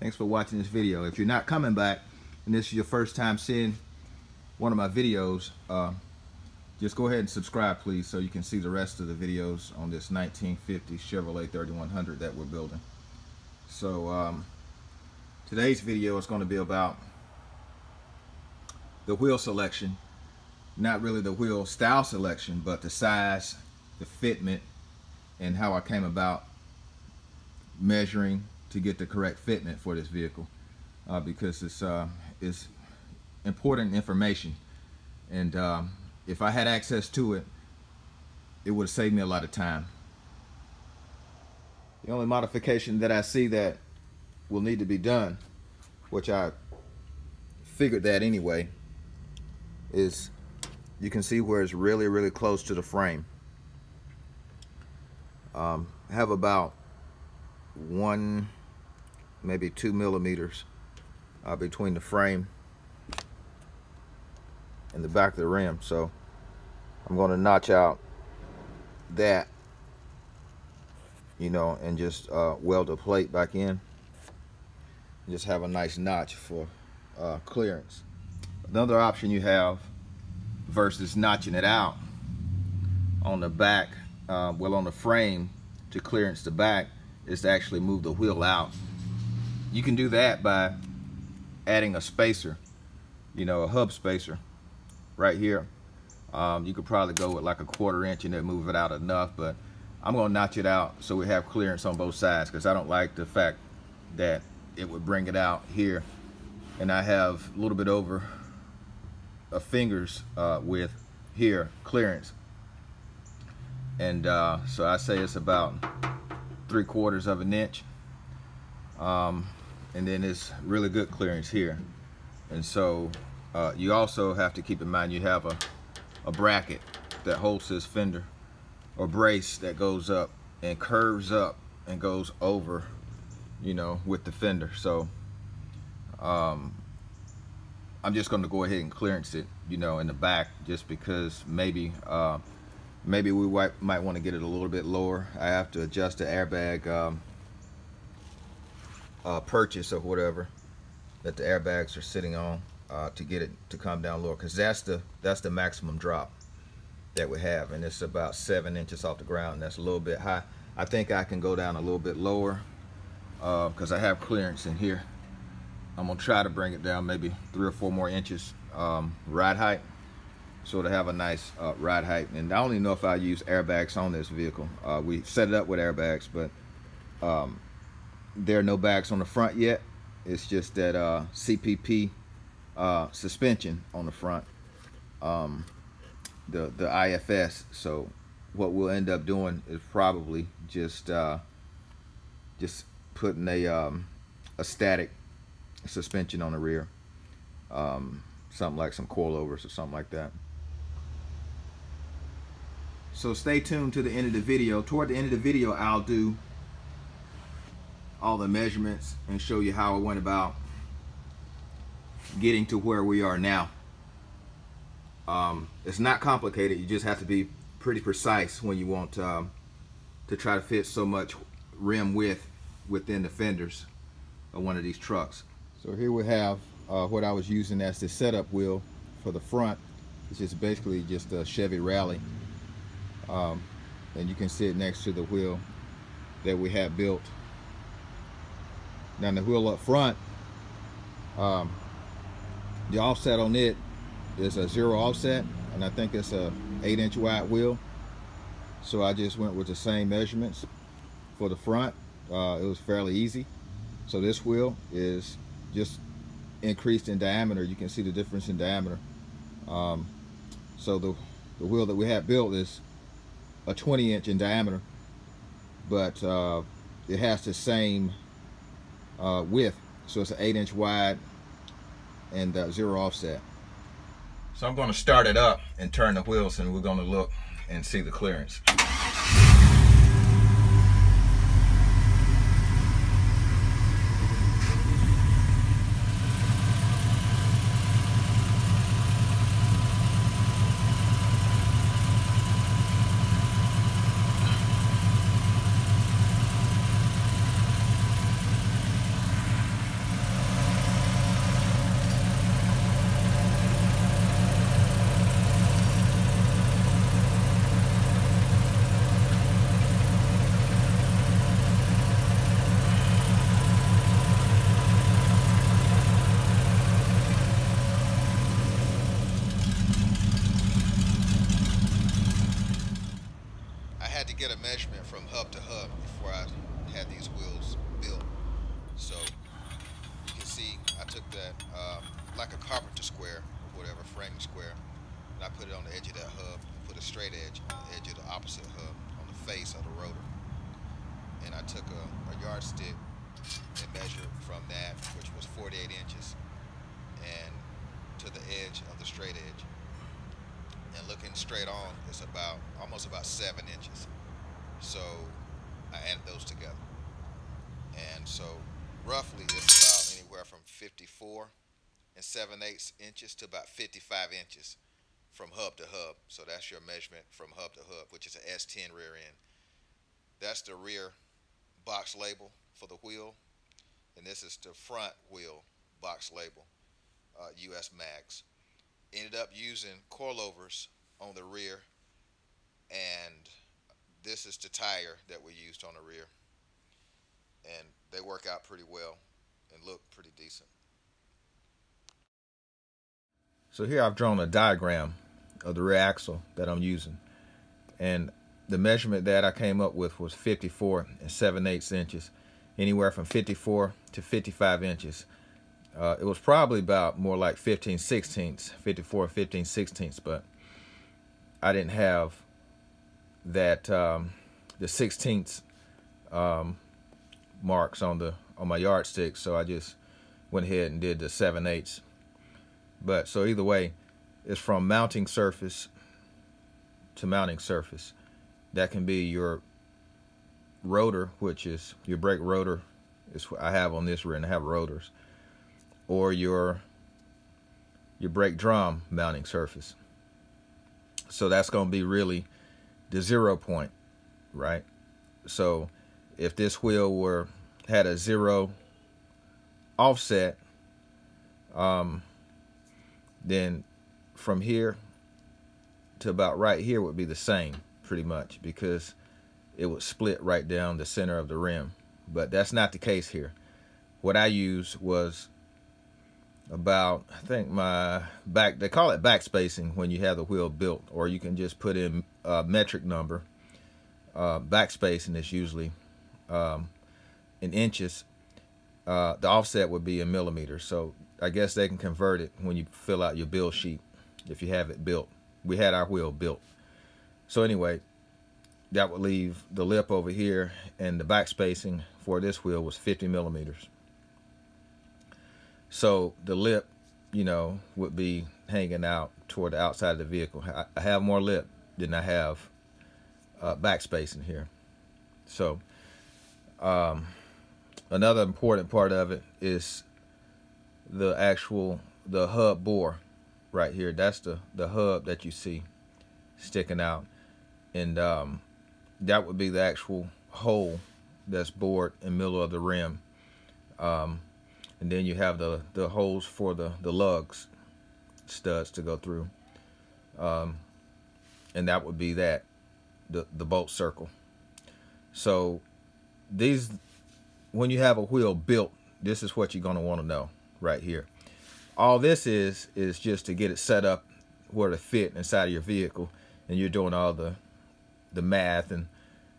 Thanks for watching this video. If you're not coming back and this is your first time seeing one of my videos, just go ahead and subscribe, please, so you can see the rest of the videos on this 1950 Chevrolet 3100 that we're building. So today's video is going to be about the wheel selection, not really the wheel style selection, but the size, the fitment, and how I came about measuring to get the correct fitment for this vehicle, because it's important information, and if I had access to it, it would have saved me a lot of time. The only modification that I see that will need to be done, which I figured that anyway, is you can see where it's really, really close to the frame. I have about 1, maybe 2 millimeters between the frame and the back of the rim. So I'm going to notch out that, you know, and just weld the plate back in. Just have a nice notch for clearance. Another option you have versus notching it out on the back, well, on the frame to clearance the back, is to actually move the wheel out. You can do that by adding a spacer, you know, a hub spacer right here. You could probably go with like a 1/4 inch and then move it out enough, but I'm gonna notch it out so we have clearance on both sides, because I don't like the fact that it would bring it out here and I have a little bit over a finger's width here clearance. And so I say it's about 3/4 of an inch, and then it's really good clearance here. And so you also have to keep in mind you have a bracket that holds this fender, or brace, that goes up and curves up and goes over, you know, with the fender. So I'm just going to go ahead and clearance it, you know, in the back, just because maybe we might want to get it a little bit lower. I have to adjust the airbag purchase or whatever that the airbags are sitting on to get it to come down lower, because that's the maximum drop that we have, and it's about 7 inches off the ground, and that's a little bit high. I think I can go down a little bit lower because I have clearance in here. I'm gonna try to bring it down maybe 3 or 4 more inches ride height, so to have a nice ride height. And I don't even know if I use airbags on this vehicle. We set it up with airbags, but there are no bags on the front yet. It's just that CPP suspension on the front, the IFS. So what we'll end up doing is probably just putting a static suspension on the rear, something like some coilovers or something like that. So stay tuned to the end of the video. Toward the end of the video, I'll do all the measurements and show you how I went about getting to where we are now. It's not complicated. You just have to be pretty precise when you want to try to fit so much rim width within the fenders of one of these trucks. So here we have what I was using as the setup wheel for the front. It's just basically just a Chevy Rally. And you can see it next to the wheel that we had built. Now the wheel up front, the offset on it is a 0 offset, and I think it's a 8-inch wide wheel. So I just went with the same measurements for the front. It was fairly easy. So this wheel is just increased in diameter. You can see the difference in diameter. So the wheel that we had built is a 20-inch in diameter, but it has the same width, so it's an 8-inch wide and 0 offset. So I'm going to start it up and turn the wheels, and we're going to look and see the clearance. carpenter square, whatever, framing square, and I put it on the edge of that hub, put a straight edge on the edge of the opposite hub, on the face of the rotor. And I took a yardstick and measured from that, which was 48 inches, and to the edge of the straight edge. And looking straight on, it's about, almost about 7 inches. So I added those together. And so roughly it's about anywhere from 54 7/8 inches to about 55 inches from hub to hub. So that's your measurement from hub to hub, which is an S10 rear end. That's the rear box label for the wheel, and this is the front wheel box label, US Max. Ended up using coilovers on the rear, and this is the tire that we used on the rear, and they work out pretty well and look pretty decent. So here I've drawn a diagram of the rear axle that I'm using, and the measurement that I came up with was 54 7/8 inches, anywhere from 54 to 55 inches. It was probably about more like 15/16, 54, 15/16, but I didn't have that the 16th marks on the my yardstick, so I just went ahead and did the 7/8. But so either way, it's from mounting surface to mounting surface. That can be your rotor, which is your brake rotor, is what I have on this rear, and I have rotors, or your brake drum mounting surface. So that's going to be really the 0 point, right? So if this wheel had a 0 offset, then from here to about right here would be the same, pretty much, because it would split right down the center of the rim. But that's not the case here. What I used was about, I think my back, they call it back spacing when you have the wheel built, or you can just put in a metric number. Back spacing is usually in inches. The offset would be in millimeters. So I guess they can convert it when you fill out your bill sheet if you have it built. We had our wheel built. So anyway, that would leave the lip over here, and the back spacing for this wheel was 50 millimeters. So the lip, you know, would be hanging out toward the outside of the vehicle. I have more lip than I have back spacing here. So another important part of it is the actual hub bore right here. That's the hub that you see sticking out, and that would be the actual hole that's bored in the middle of the rim, and then you have the holes for the lugs studs to go through, and that would be the bolt circle. So these, when you have a wheel built, this is what you're going to want to know right here. All this is just to get it set up where to fit inside of your vehicle, and you're doing all the math and,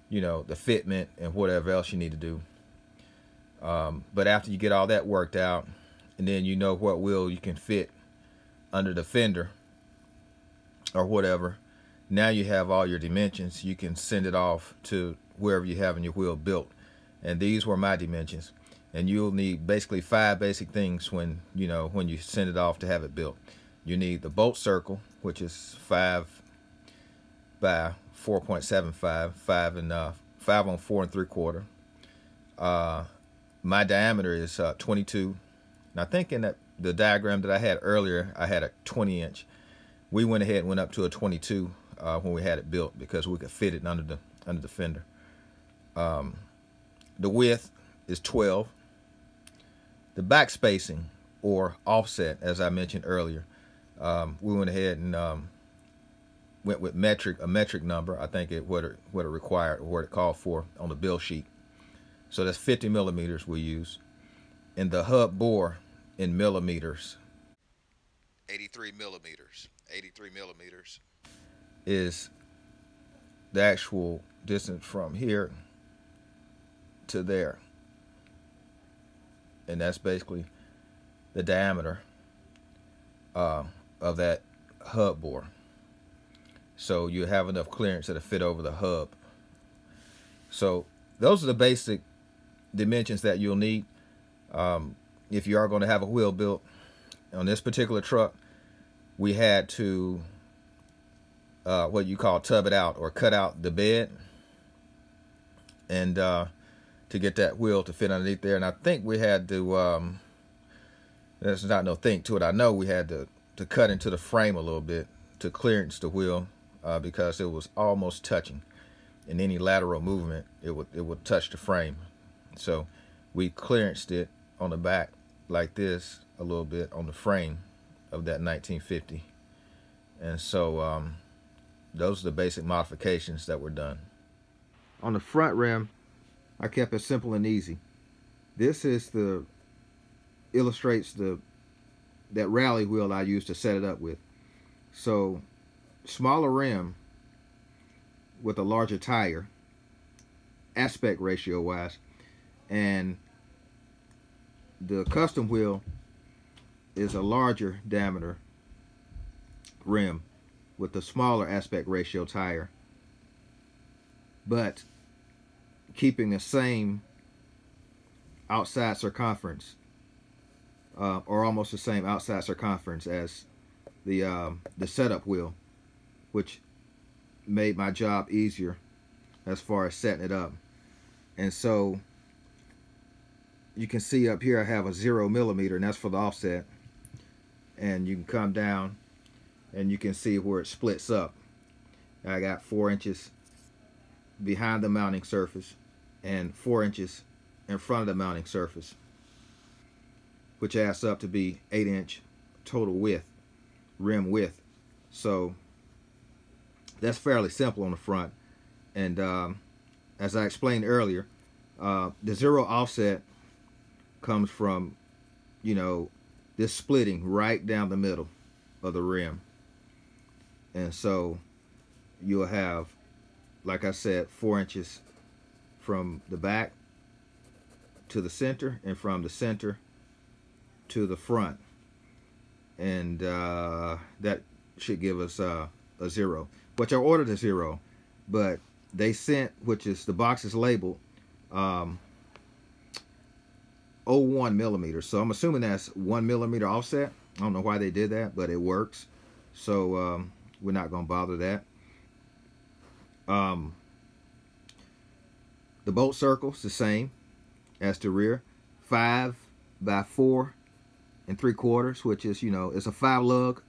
you know, the fitment and whatever else you need to do. But after you get all that worked out, and then you know what wheel you can fit under the fender or whatever, now you have all your dimensions. You can send it off to wherever you have in your wheel built, and these were my dimensions. And you'll need basically 5 basic things when, you know, when you send it off to have it built. You need the bolt circle, which is 5 by 4.75, 5 on 4 3/4. My diameter is 22. And I think in the diagram that I had earlier, I had a 20 inch. We went ahead and went up to a 22 when we had it built, because we could fit it under the fender. The width is 12. The back spacing, or offset, as I mentioned earlier, we went ahead and went with a metric number. I think it what it required, or what it called for on the bill sheet. So that's 50 millimeters we use, and the hub bore in millimeters, 83 millimeters. 83 millimeters is the actual distance from here to there, and that's basically the diameter of that hub bore, so you have enough clearance to fit over the hub. So those are the basic dimensions that you'll need if you are going to have a wheel built. On this particular truck, we had to what you call tub it out, or cut out the bed, and to get that wheel to fit underneath there. And I think we had to there's not no think to it, I know we had to cut into the frame a little bit to clearance the wheel, because it was almost touching, and any lateral movement it would touch the frame. So we clearanced it on the back like this a little bit on the frame of that 1950. And so those are the basic modifications that were done. On the front rim, I kept it simple and easy. This is the illustrates that rally wheel I used to set it up with. So smaller rim with a larger tire, aspect ratio wise, and the custom wheel is a larger diameter rim with a smaller aspect ratio tire, but keeping the same outside circumference, or almost the same outside circumference as the setup wheel, which made my job easier as far as setting it up. And so you can see up here I have a 0 millimeter, and that's for the offset, and you can come down and you can see where it splits up. I got 4 inches behind the mounting surface and 4 inches in front of the mounting surface, which adds up to be 8 inch total width, rim width. So that's fairly simple on the front. And as I explained earlier, the zero offset comes from, you know, this splitting right down the middle of the rim. And so you'll have, like I said, 4 inches from the back to the center, and from the center to the front, and that should give us a zero, which I ordered a zero, but they sent, which is the box is labeled 01 millimeter, so I'm assuming that's 1 millimeter offset. I don't know why they did that, but it works, so we're not gonna bother that. The bolt circle's the same as the rear, 5 by 4 3/4, which is, you know, it's a 5 lug,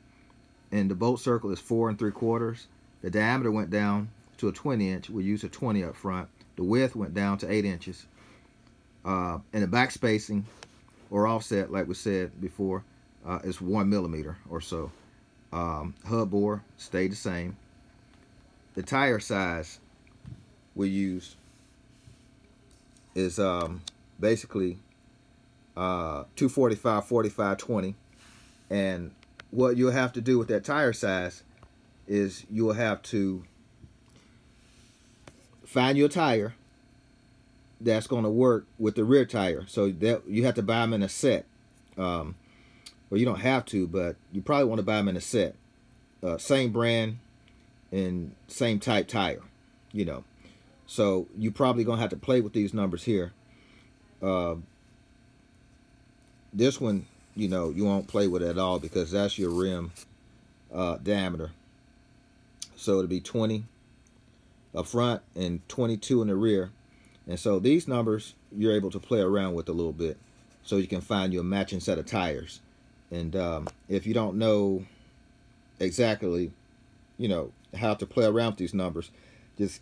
and the bolt circle is 4 3/4. The diameter went down to a 20 inch. We used a 20 up front. The width went down to 8 inches, and the back spacing, or offset, like we said before, is 1 millimeter or so. Hub bore stayed the same. The tire size we used is basically 245/45/20, and what you'll have to do with that tire size is you'll have to find your tire that's going to work with the rear tire. So that you have to buy them in a set. Well, you don't have to, but you probably want to buy them in a set, same brand and same type tire, you know. So you probably gonna have to play with these numbers here. This one, you know, you won't play with it at all, because that's your rim diameter. So it'll be 20 up front and 22 in the rear. And so these numbers, you're able to play around with a little bit, so you can find your matching set of tires. And if you don't know exactly, you know, how to play around with these numbers, just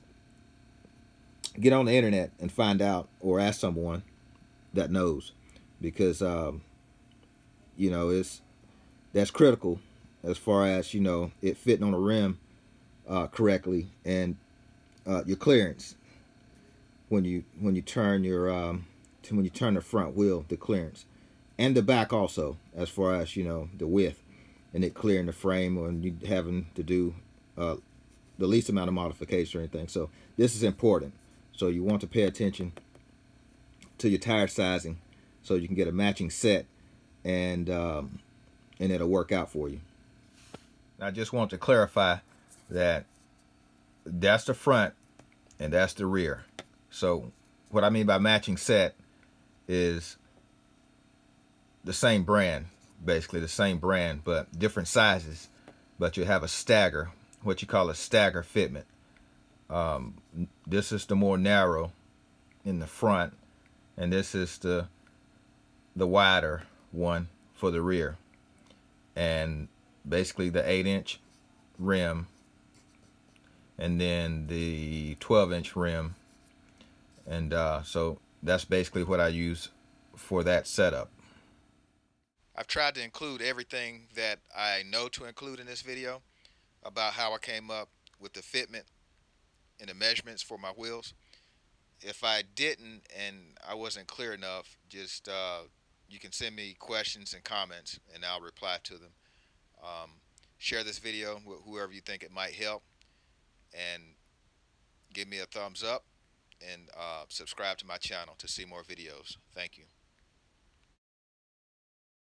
get on the internet and find out, or ask someone that knows. Because you know, that's critical as far as, you know, it fitting on the rim correctly, and your clearance when you turn the front wheel, the clearance, and the back also, as far as, you know, the width and it clearing the frame, or you having to do the least amount of modification or anything. So this is important. So you want to pay attention to your tire sizing, so you can get a matching set, and and it'll work out for you. I just want to clarify that that's the front and that's the rear. So what I mean by matching set is the same brand, basically the same brand, but different sizes, but you have a stagger, what you call a stagger fitment. This is the more narrow in the front, and this is the wider one for the rear. And basically the 8-inch rim, and then the 12-inch rim. And so that's basically what I use for that setup. I've tried to include everything that I know to include in this video about how I came up with the fitment and the measurements for my wheels. If I didn't and I wasn't clear enough, just you can send me questions and comments and I'll reply to them. Share this video with whoever you think it might help, and give me a thumbs up, and subscribe to my channel to see more videos. Thank you.